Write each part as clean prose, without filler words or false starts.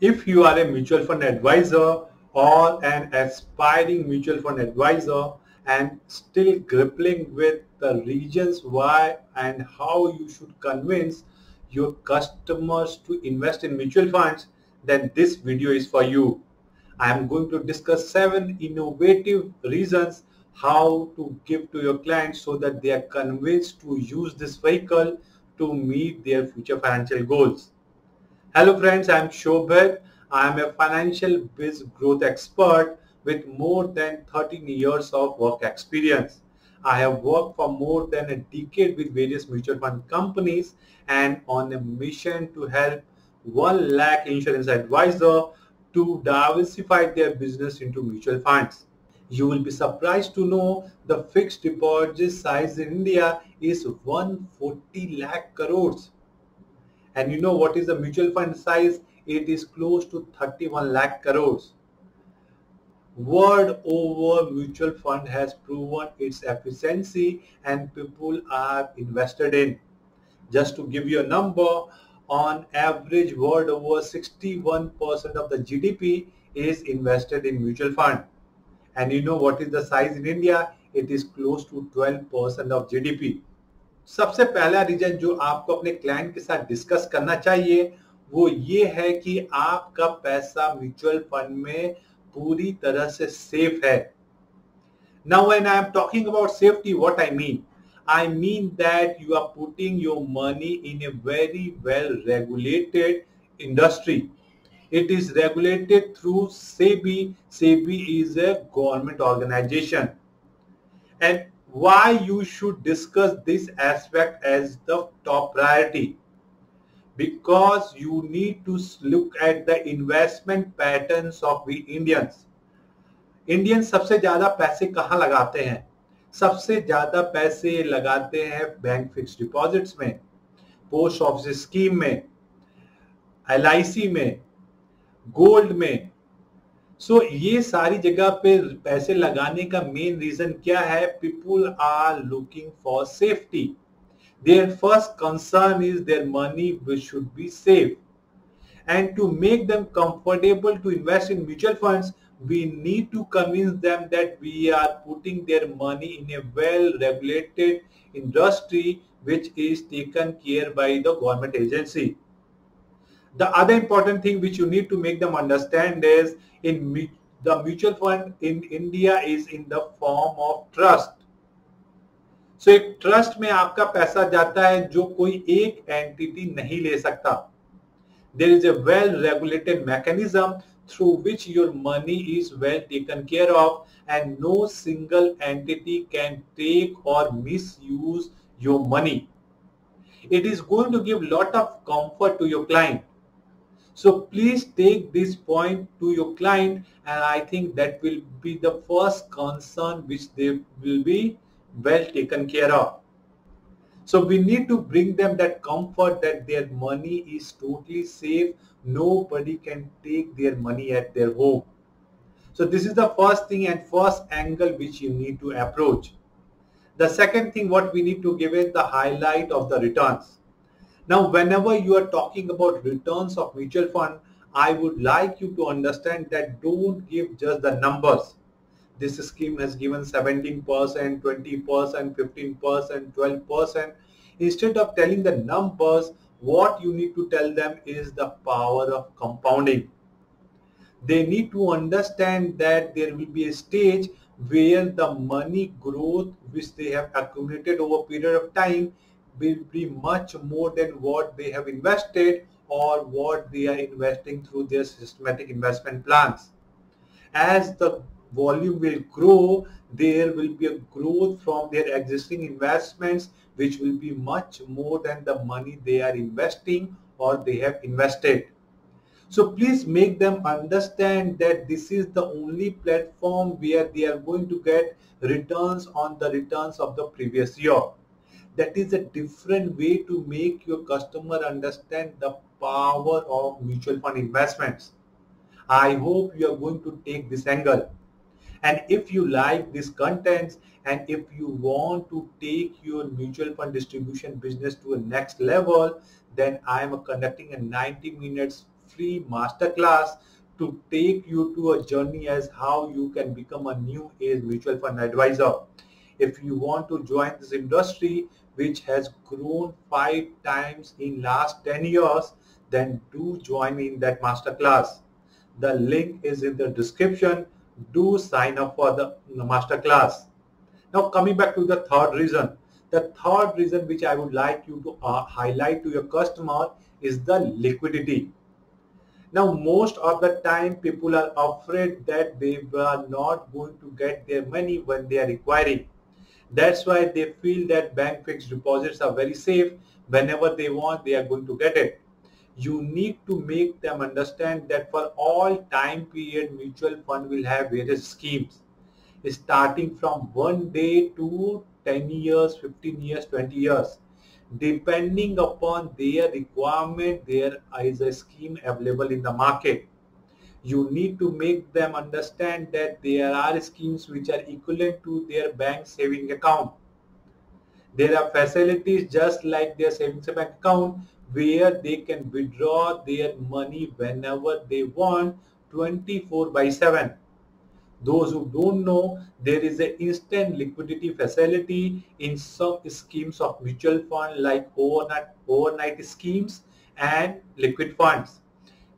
if you are a mutual fund advisor or an aspiring mutual fund advisor and still grappling with the reasons why and how you should convince your customers to invest in mutual funds, then this video is for you. I am going to discuss 7 innovative reasons how to give to your clients so that they are convinced to use this vehicle to meet their future financial goals. Hello friends, I am Shobhit. I am a financial biz growth expert with more than 13 years of work experience. I have worked for more than a decade with various mutual fund companies and on a mission to help 1 lakh insurance advisor to diversify their business into mutual funds. You will be surprised to know the fixed deposit size in India is 140 lakh crores. And you know what is the mutual fund size? It is close to 31 lakh crores. World over, mutual fund has proven its efficiency and people are invested in. Just to give you a number, on average world over 61% of the GDP is invested in mutual fund. And you know what is the size in India? It is close to 12% of GDP. सबसे पहला reason जो आपको अपने client के साथ discuss करना चाहिए वो ये है कि आपका पैसा म्यूचुअल फंड में पूरी तरह से सेफ है. Now when I am talking about safety, what I mean that you are putting your money in a very well regulated industry. It is regulated through SEBI. SEBI is a government organization. And why you should discuss this aspect as the top priority? Because you need to look at the investment patterns of we Indians. Indians सबसे ज़्यादा पैसे कहाँ लगाते हैं? सबसे ज़्यादा पैसे लगाते हैं बैंक फिक्स डिपॉजिट्स में, पोस्ट ऑफिस स्कीम में, LIC में, गोल्ड में. सो ये सारी जगह पे पैसे लगाने का मेन रीजन क्या है? People are looking for safety. Their first concern is their money which should be safe. And to make them comfortable to invest in mutual funds, we need to convince them that we are putting their money in a well regulated industry which is taken care by the government agency. The other important thing which you need to make them understand is the mutual fund in India is in the form of trust. So एक trust में आपका पैसा जाता है जो कोई एक entity नहीं ले सकता. There is a well regulated mechanism through which your money is well taken care of and no single entity can take or misuse your money. It is going to give lot of comfort to your client. So please take this point to your client and I think that will be the first concern which they will be well taken care of. So we need to bring them that comfort that their money is totally safe. Nobody can take their money at their home. So this is the first thing and first angle which you need to approach. The second thing what we need to give is the highlight of the returns. Now whenever you are talking about returns of mutual fund, I would like you to understand that don't give just the numbers. This scheme has given 17%, 20%, 15%, 12%. Instead of telling the numbers, what you need to tell them is the power of compounding. They need to understand that there will be a stage where the money growth which they have accumulated over a period of time will be much more than what they have invested or what they are investing through their systematic investment plans. As the volume will grow, there will be a growth from their existing investments which will be much more than the money they are investing or they have invested. So please make them understand that this is the only platform where they are going to get returns on the returns of the previous year. That is a different way to make your customer understand the power of mutual fund investments. I hope you are going to take this angle. And if you like this content and if you want to take your mutual fund distribution business to a next level, then I am conducting a 90 minutes free masterclass to take you to a journey as how you can become a new age mutual fund advisor. If you want to join this industry which has grown 5 times in last 10 years, then do join me in that masterclass. The link is in the description. Do sign up for the masterclass. Now coming back to the third reason. The third reason which I would like you to highlight to your customer is the liquidity. Now most of the time people are afraid that they are not going to get their money when they are requiring. That's why they feel that bank fixed deposits are very safe. Whenever they want, they are going to get it. You need to make them understand that for all time period, mutual fund will have various schemes starting from 1 day to 10 years, 15 years, 20 years. Depending upon their requirement, there is a scheme available in the market. You need to make them understand that there are schemes which are equivalent to their bank saving account. There are facilities just like their savings bank account where they can withdraw their money whenever they want, 24/7. Those who don't know, there is an instant liquidity facility in some schemes of mutual fund like overnight schemes and liquid funds.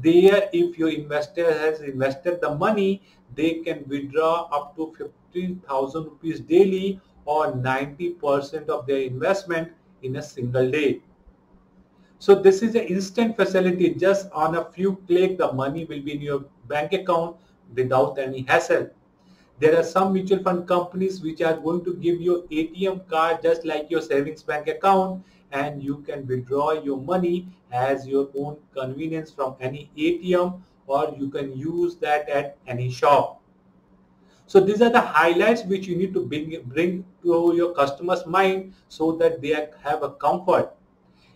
There, if your investor has invested the money, they can withdraw up to 15,000 rupees daily or 90% of their investment in a single day. So this is an instant facility. Just on a few clicks, the money will be in your bank account without any hassle. There are some mutual fund companies which are going to give you ATM card just like your savings bank account, and you can withdraw your money as your own convenience from any ATM, or you can use that at any shop. So these are the highlights which you need to bring to your customer's mind so that they have a comfort.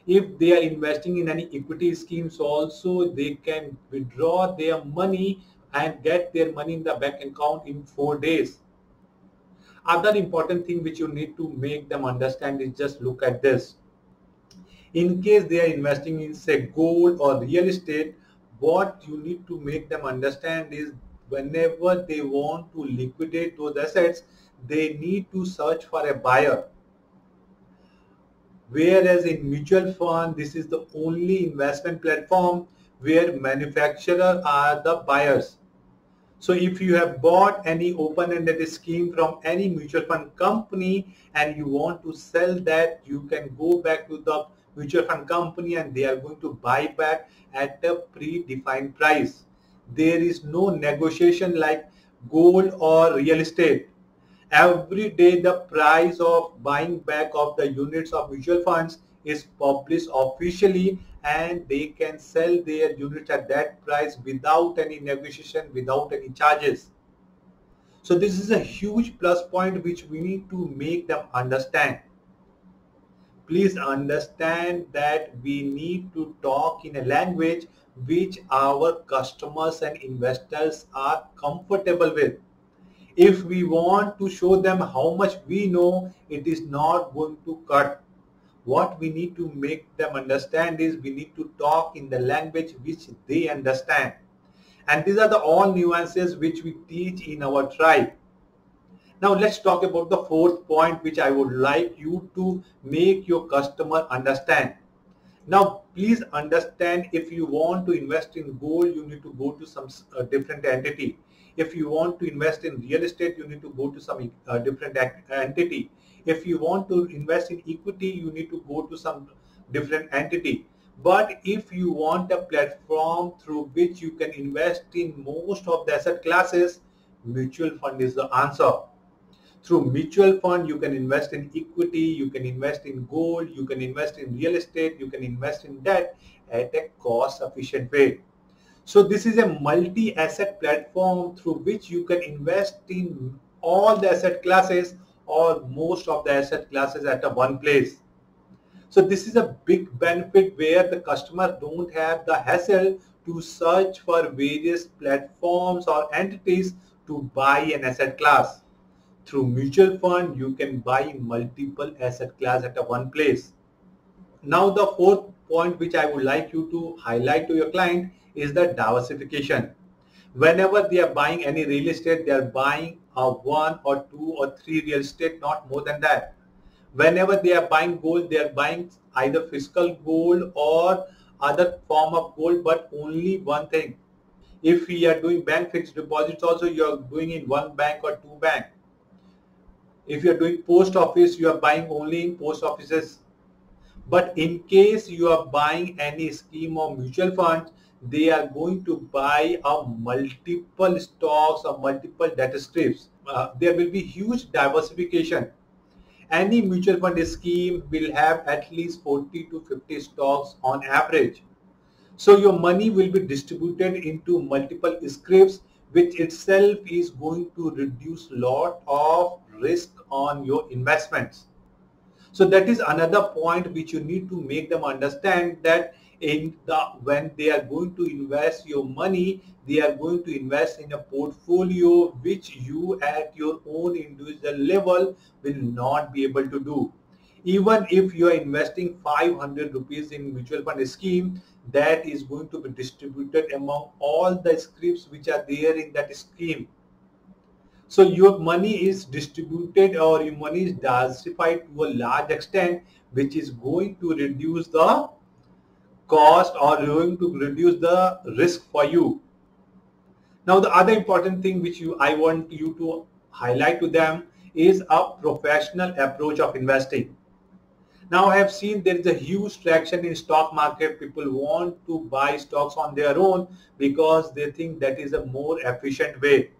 If they are investing in any equity schemes also, they can withdraw their money and get their money in the bank account in 4 days. Other important thing which you need to make them understand is just look at this. In case they are investing in say gold or real estate, what you need to make them understand is whenever they want to liquidate those assets, they need to search for a buyer. Whereas in mutual fund, this is the only investment platform where manufacturers are the buyers. So if you have bought any open-ended scheme from any mutual fund company and you want to sell that, you can go back to the mutual fund company and they are going to buy back at a predefined price. There is no negotiation like gold or real estate. Every day the price of buying back of the units of mutual funds is published officially, and they can sell their units at that price without any negotiation, without any charges. So this is a huge plus point which we need to make them understand. Please understand that we need to talk in a language which our customers and investors are comfortable with. If we want to show them how much we know, it is not going to cut. What we need to make them understand is we need to talk in the language which they understand. And these are the all nuances which we teach in our tribe. Now let's talk about the fourth point which I would like you to make your customer understand. Now please understand, if you want to invest in gold, you need to go to some different entity. If you want to invest in real estate, you need to go to some different entity. If you want to invest in equity, you need to go to some different entity. But if you want a platform through which you can invest in most of the asset classes, mutual fund is the answer. Through mutual fund, you can invest in equity, you can invest in gold, you can invest in real estate, you can invest in debt at a cost-efficient way. So this is a multi-asset platform through which you can invest in all the asset classes or most of the asset classes at one place. So this is a big benefit where the customer don't have the hassle to search for various platforms or entities to buy an asset class. Through mutual fund, you can buy multiple asset class at one place. Now the fourth point which I would like you to highlight to your client is the diversification. Whenever they are buying any real estate, they are buying one or two or three real estate, not more than that. Whenever they are buying gold, they are buying either physical gold or other form of gold, but only one thing. If we are doing bank fixed deposits also, you are doing in one bank or two bank. If you are doing post office, you are buying only in post offices. But in case you are buying any scheme or mutual funds, they are going to buy a multiple stocks or multiple data strips. There will be huge diversification. Any mutual fund scheme will have at least 40 to 50 stocks on average. So your money will be distributed into multiple scripts, which itself is going to reduce lot of risk on your investments. So that is another point which you need to make them understand, that when they are going to invest your money, they are going to invest in a portfolio which you at your own individual level will not be able to do. Even if you are investing 500 rupees in mutual fund scheme, that is going to be distributed among all the scripts which are there in that scheme. So your money is distributed, or your money is diversified to a large extent, which is going to reduce the cost or going to reduce the risk for you. Now the other important thing which I want you to highlight to them is a professional approach of investing. Now I have seen there is a huge traction in stock market. People want to buy stocks on their own because they think that is a more efficient way.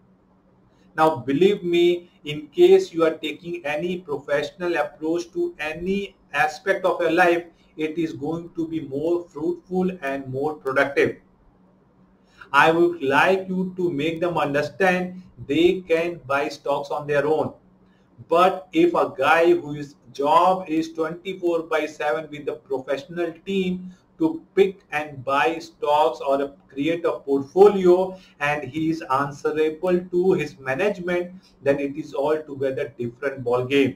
Now believe me, in case you are taking any professional approach to any aspect of your life, it is going to be more fruitful and more productive. I would like you to make them understand they can buy stocks on their own. But if a guy whose job is 24/7 with a professional team to pick and buy stocks or create a portfolio, and he is answerable to his management, then it is altogether different ball game.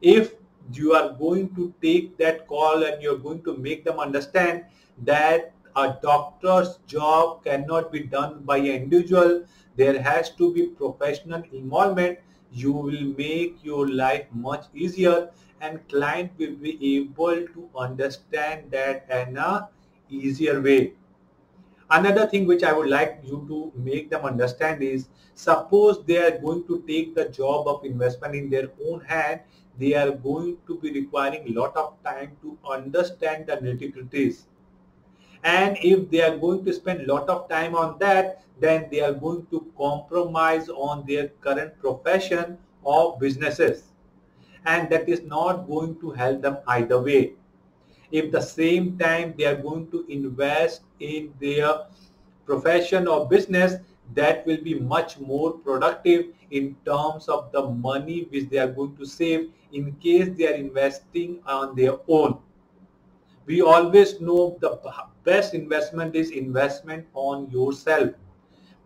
If you are going to take that call and you are going to make them understand that a doctor's job cannot be done by an individual, there has to be professional involvement, you will make your life much easier, and client will be able to understand that in an easier way. Another thing which I would like you to make them understand is, suppose they are going to take the job of investment in their own hand, they are going to be requiring a lot of time to understand the nitty-gritties. And if they are going to spend a lot of time on that, then they are going to compromise on their current profession or businesses. And that is not going to help them either way. If the same time they are going to invest in their profession or business, that will be much more productive in terms of the money which they are going to save in case they are investing on their own. We always know the best investment is investment on yourself.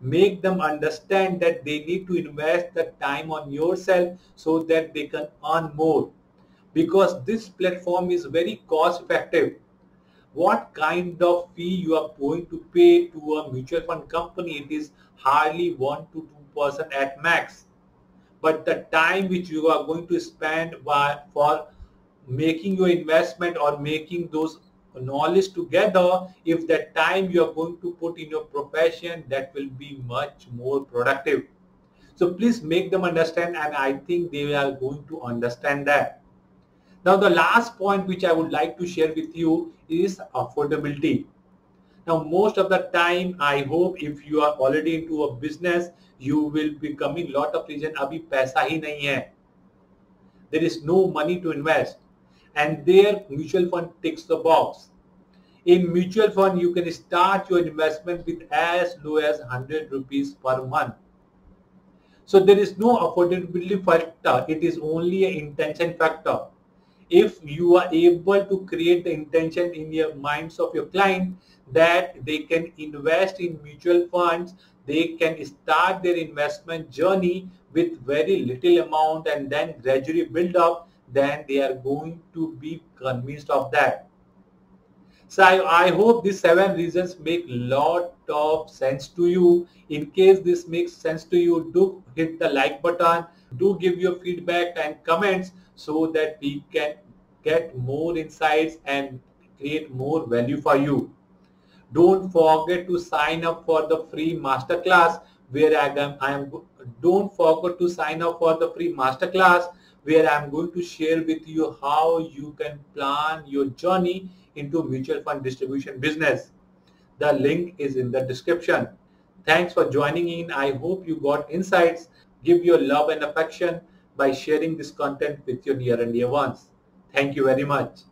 Make them understand that they need to invest the time on yourself so that they can earn more, because this platform is very cost effective. What kind of fee you are going to pay to a mutual fund company, it is hardly 1 to 2% at max. But the time which you are going to spend for making your investment or making those knowledge together, if that time you are going to put in your profession, that will be much more productive. So please make them understand, and I think they are going to understand that. Now the last point which I would like to share with you is affordability. Now most of the time, I hope if you are already into a business, you will be coming lot of reason, abhi paisa hi nahi hai. There is no money to invest. And there mutual fund ticks the box. In mutual fund, you can start your investment with as low as 100 rupees per month. So there is no affordability factor. It is only an intention factor. If you are able to create the intention in your minds of your client that they can invest in mutual funds, they can start their investment journey with very little amount and then gradually build up, then they are going to be convinced of that. So I hope these 7 reasons make lot of sense to you. In case this makes sense to you, do hit the like button, do give your feedback and comments so that we can get more insights and create more value for you. Don't forget to sign up for the free masterclass where I'm going to share with you how you can plan your journey into mutual fund distribution business. The link is in the description. Thanks for joining in. I hope you got insights. Give your love and affection by sharing this content with your near and dear ones. Thank you very much.